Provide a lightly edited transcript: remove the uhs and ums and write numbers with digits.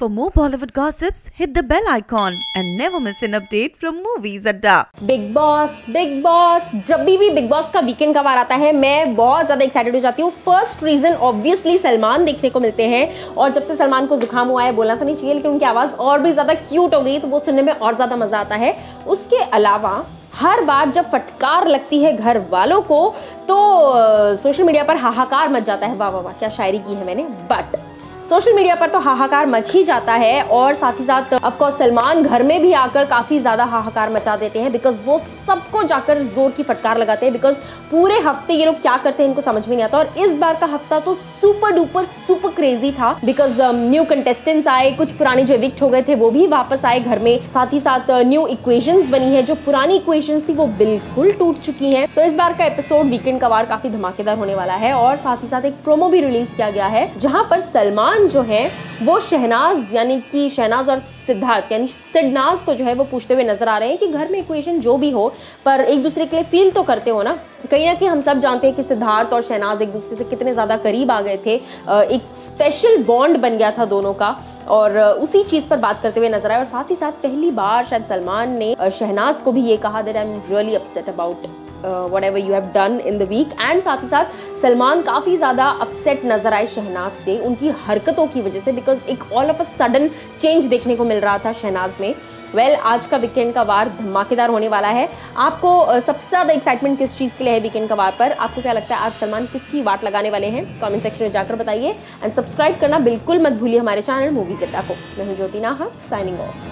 For more Bollywood gossips, hit the bell icon and never miss an update from Movies Adda. Bigg Boss जब भी Bigg Boss का weekend का वार आता है मैं बहुत ज़्यादा एक्साइटेड हो जाती हूँ। फर्स्ट रीज़न ऑब्वियसली सलमान देखने को मिलते हैं और जब से सलमान को जुकाम हुआ है, बोलना तो नहीं चाहिए लेकिन उनकी आवाज़ और भी ज़्यादा क्यूट हो गई तो वो सुनने में और ज़्यादा मज़ा आता है। उसके अलावा हर बार जब फटकार लगती है घर वालों को तो सोशल मीडिया पर हाहाकार मच जाता है। वाह वाह वाह क्या शायरी की है मैंने, बट सोशल मीडिया पर तो हाहाकार मच ही जाता है। और साथ ही साथ ऑफ कोर्स सलमान घर में भी आकर काफ़ी ज़्यादा हाहाकार मचा देते हैं बिकॉज वो सबको जाकर जोर की फटकार लगाते हैं। बिकॉज पूरे हफ्ते ये लोग क्या करते हैं इनको समझ में नहीं आता। और इस बार का हफ्ता तो सुपर डुपर सुपर क्रेजी था बिकॉज न्यू कंटेस्टेंट्स आए, कुछ पुराने जो एविक्ट हो गए थे वो भी वापस आए घर में, साथ ही साथ न्यू इक्वेशंस बनी है। जो पुरानी इक्वेशंस थी वो बिल्कुल टूट चुकी हैं। तो इस बार का एपिसोड वीकेंड का वार काफ़ी धमाकेदार होने वाला है। और साथ ही साथ एक प्रोमो भी रिलीज किया गया है जहाँ पर सलमान जो है वो शहनाज यानी कि शहनाज और सिद्धार्थ यानी सिडनाज को जो है वो पूछते हुए नजर आ रहे हैं कि घर में इक्वेशन जो भी हो पर एक दूसरे के लिए फील तो करते हो ना। कहीं ना कहीं हम सब जानते हैं कि सिद्धार्थ और शहनाज एक दूसरे से कितने ज़्यादा करीब आ गए थे, एक स्पेशल बॉन्ड बन गया था दोनों का और उसी चीज़ पर बात करते हुए नजर आए। और साथ ही साथ पहली बार शायद सलमान ने शहनाज को भी ये कहा that I am really upset about whatever you have done in the week। And साथ ही साथ सलमान काफ़ी ज़्यादा अपसेट नज़र आए शहनाज से उनकी हरकतों की वजह से बिकॉज एक all of a sudden change देखने को मिल रहा था शहनाज में। वेल, आज का वीकेंड का वार धमाकेदार होने वाला है। आपको सबसे ज़्यादा एक्साइटमेंट किस चीज़ के लिए है वीकेंड का वार पर? आपको क्या लगता है आज सलमान किसकी वाट लगाने वाले हैं? कमेंट सेक्शन में जाकर बताइए एंड सब्सक्राइब करना बिल्कुल मत भूलिए हमारे चैनल मूवीज अड्डा को। मैं हूं ज्योति नाहा साइनिंग ऑफ।